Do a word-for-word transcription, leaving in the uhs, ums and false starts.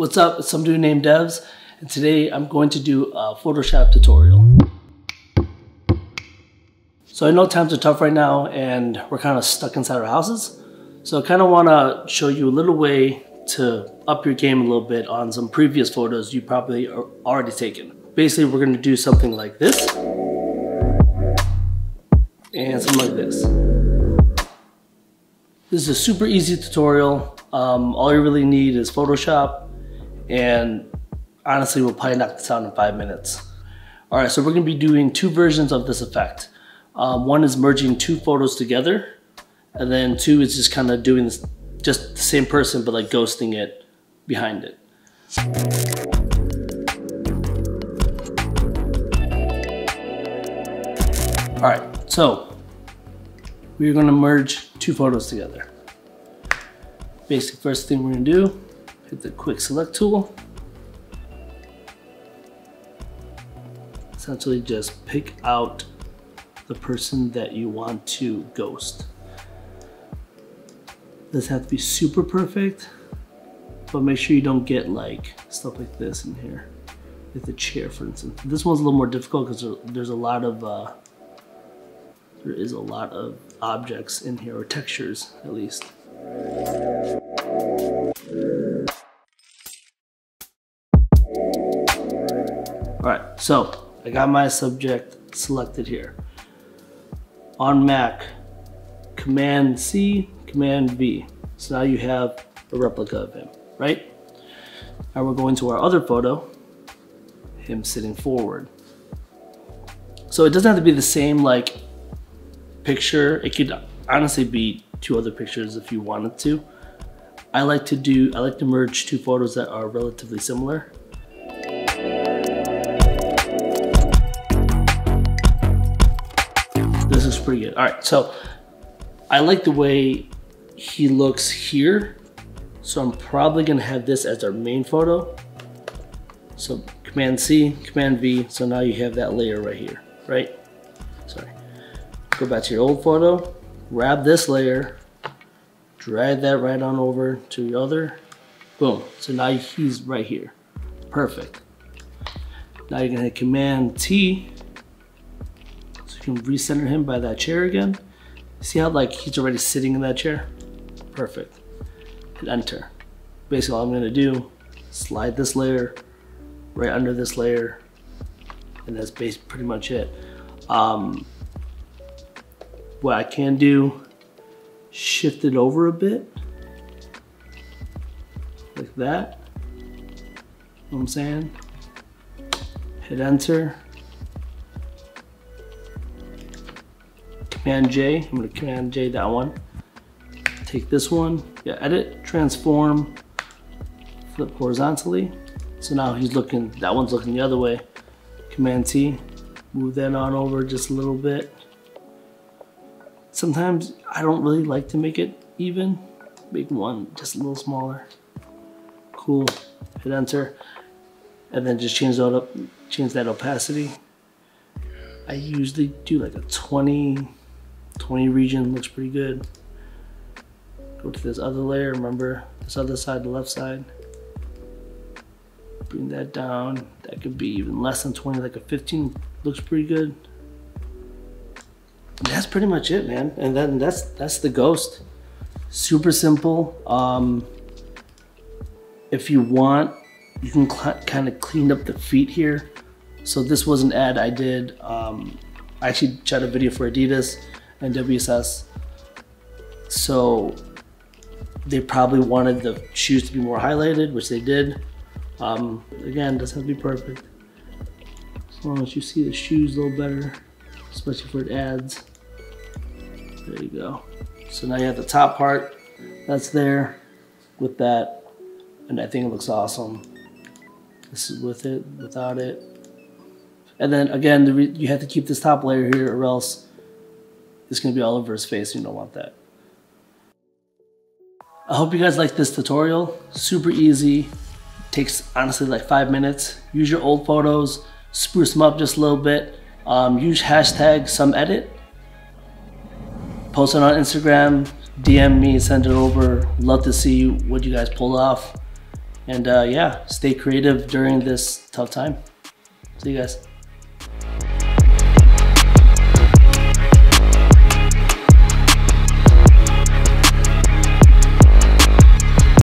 What's up, it's some dude named Devs, and today I'm going to do a Photoshop tutorial. So I know times are tough right now and we're kind of stuck inside our houses. So I kind of want to show you a little way to up your game a little bit on some previous photos you probably are already taken. Basically, we're going to do something like this and something like this. This is a super easy tutorial. Um, all you really need is Photoshop, and honestly, we'll probably knock this out in five minutes. All right, so we're going to be doing two versions of this effect. Um, one is merging two photos together, and then two is just kind of doing this, just the same person, but like ghosting it behind it. All right, so we're going to merge two photos together. Basically, first thing we're going to do, hit the quick select tool. Essentially just pick out the person that you want to ghost. Doesn't have to be super perfect, but make sure you don't get like stuff like this in here. With the chair, for instance. This one's a little more difficult because there's a lot of, uh, there is a lot of objects in here, or textures at least. Alright, so I got my subject selected here. On Mac, Command C, Command V. So now you have a replica of him, right? Now we're going to our other photo, him sitting forward. So it doesn't have to be the same like picture. It could honestly be two other pictures if you wanted to. I like to do, I like to merge two photos that are relatively similar. This is pretty good. All right, so I like the way he looks here. So I'm probably gonna have this as our main photo. So Command C, Command V. So now you have that layer right here, right? Sorry. Go back to your old photo, grab this layer, drag that right on over to the other. Boom, so now he's right here. Perfect. Now you're gonna hit Command T, so you can recenter him by that chair again. See how like he's already sitting in that chair? Perfect. Hit Enter. Basically all I'm gonna do, slide this layer right under this layer, and that's basically pretty much it. Um, what I can do, shift it over a bit, like that, you know what I'm saying? Hit Enter, Command J, I'm gonna Command J that one, take this one, yeah, edit, transform, flip horizontally, so now he's looking, that one's looking the other way, Command T, move that on over just a little bit. Sometimes I don't really like to make it even. Make one just a little smaller. Cool. Hit Enter, and then just change that up. Change that opacity. I usually do like a twenty, twenty region. Looks pretty good. Go to this other layer. Remember this other side, the left side. Bring that down. That could be even less than twenty, like a fifteen. Looks pretty good. That's pretty much it, man. And then that's that's the ghost. Super simple. Um, if you want, you can kind of clean up the feet here. So this was an ad I did. Um, I actually shot a video for Adidas and W S S. So they probably wanted the shoes to be more highlighted, which they did. Um, again, doesn't have to be perfect. As long as you see the shoes a little better, especially for it adds. There you go. So now you have the top part that's there with that, and I think it looks awesome. This is with it, without it. And then again, the re you have to keep this top layer here or else it's gonna be all over his face. You don't want that. I hope you guys like this tutorial. Super easy. Takes honestly like five minutes. Use your old photos, spruce them up just a little bit. Um, use hashtag some edit. Post it on Instagram, D M me, send it over. Love to see what you guys pull off. And uh, yeah, stay creative during this tough time. See you guys.